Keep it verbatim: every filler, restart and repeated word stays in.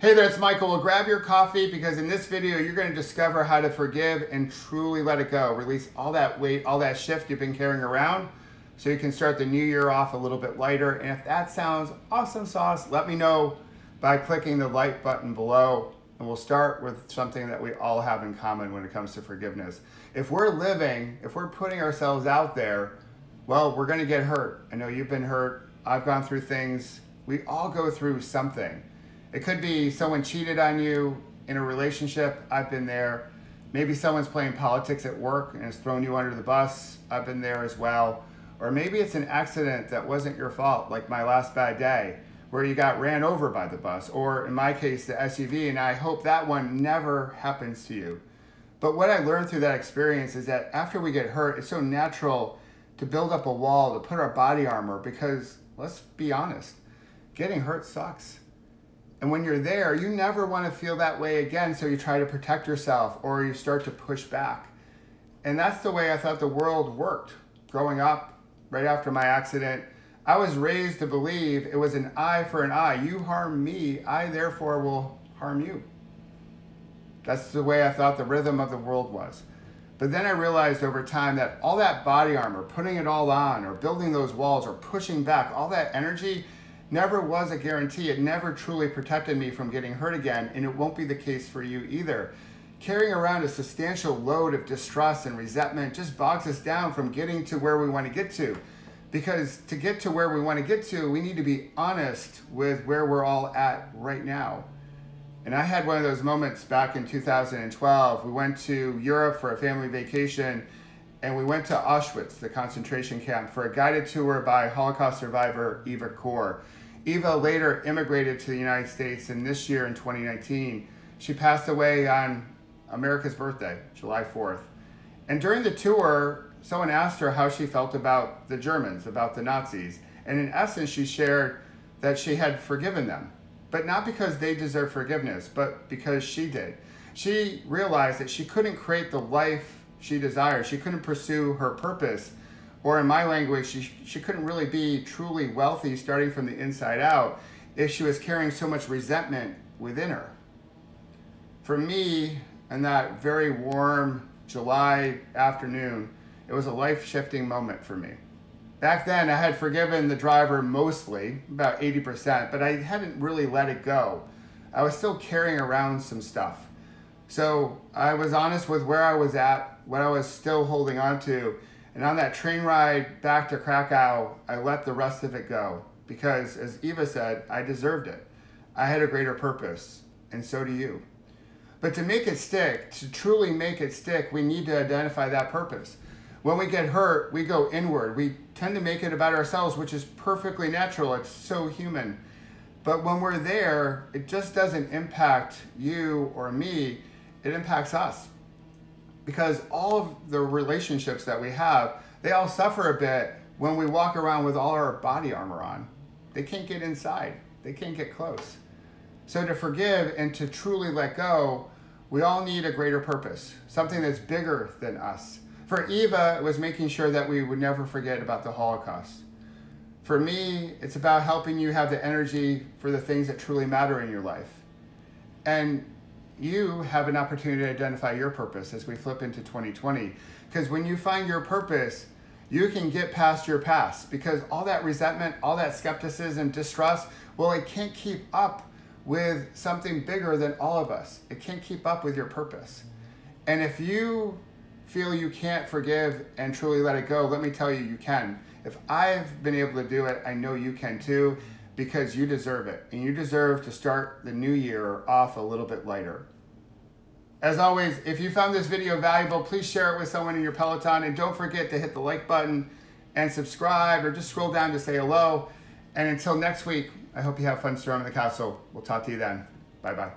Hey there, it's Michael. Well, grab your coffee because in this video, you're going to discover how to forgive and truly let it go. Release all that weight, all that shift you've been carrying around so you can start the new year off a little bit lighter. And if that sounds awesome sauce, let me know by clicking the like button below. And we'll start with something that we all have in common when it comes to forgiveness. If we're living, if we're putting ourselves out there, well, we're going to get hurt. I know you've been hurt. I've gone through things. We all go through something. It could be someone cheated on you in a relationship. I've been there. Maybe someone's playing politics at work and has thrown you under the bus. I've been there as well. Or maybe it's an accident that wasn't your fault, like my last bad day, where you got ran over by the bus, or in my case, the S U V, and I hope that one never happens to you. But what I learned through that experience is that after we get hurt, it's so natural to build up a wall, to put our body armor, because let's be honest, getting hurt sucks. And when you're there, you never want to feel that way again, so you try to protect yourself or you start to push back. And that's the way I thought the world worked. Growing up, right after my accident, I was raised to believe it was an eye for an eye. You harm me, I therefore will harm you. That's the way I thought the rhythm of the world was. But then I realized over time that all that body armor, putting it all on or building those walls or pushing back, all that energy never was a guarantee. It never truly protected me from getting hurt again, and it won't be the case for you either. Carrying around a substantial load of distrust and resentment just bogs us down from getting to where we want to get to. Because to get to where we want to get to, we need to be honest with where we're all at right now. And I had one of those moments back in two thousand twelve. We went to Europe for a family vacation, and we went to Auschwitz, the concentration camp, for a guided tour by Holocaust survivor Eva Kor. Eva later immigrated to the United States, and this year in twenty nineteen, she passed away on America's birthday, July fourth. And during the tour, someone asked her how she felt about the Germans, about the Nazis. And in essence, she shared that she had forgiven them, but not because they deserve forgiveness, but because she did. She realized that she couldn't create the life she desired. She couldn't pursue her purpose, or in my language, she, she couldn't really be truly wealthy starting from the inside out if she was carrying so much resentment within her. For me, in that very warm July afternoon, it was a life-shifting moment for me. Back then, I had forgiven the driver mostly, about eighty percent, but I hadn't really let it go. I was still carrying around some stuff. So I was honest with where I was at, what I was still holding on to, and on that train ride back to Krakow, I let the rest of it go because, as Eva said, I deserved it. I had a greater purpose, and so do you. But to make it stick, to truly make it stick, we need to identify that purpose. When we get hurt, we go inward. We tend to make it about ourselves, which is perfectly natural. It's so human. But when we're there, it just doesn't impact you or me. It impacts us, because all of the relationships that we have, they all suffer a bit when we walk around with all our body armor on. They can't get inside. They can't get close. So to forgive and to truly let go, we all need a greater purpose, something that's bigger than us. For Eva, it was making sure that we would never forget about the Holocaust. For me, it's about helping you have the energy for the things that truly matter in your life. And you have an opportunity to identify your purpose as we flip into twenty twenty. Because when you find your purpose, you can get past your past, because all that resentment, all that skepticism, distrust, well, it can't keep up with something bigger than all of us. It can't keep up with your purpose. And if you feel you can't forgive and truly let it go, let me tell you, you can. If I've been able to do it, I know you can too. Because you deserve it, and you deserve to start the new year off a little bit lighter. As always, if you found this video valuable, please share it with someone in your Peloton, and don't forget to hit the like button and subscribe, or just scroll down to say hello. And until next week, I hope you have fun storming the castle. We'll talk to you then. Bye-bye.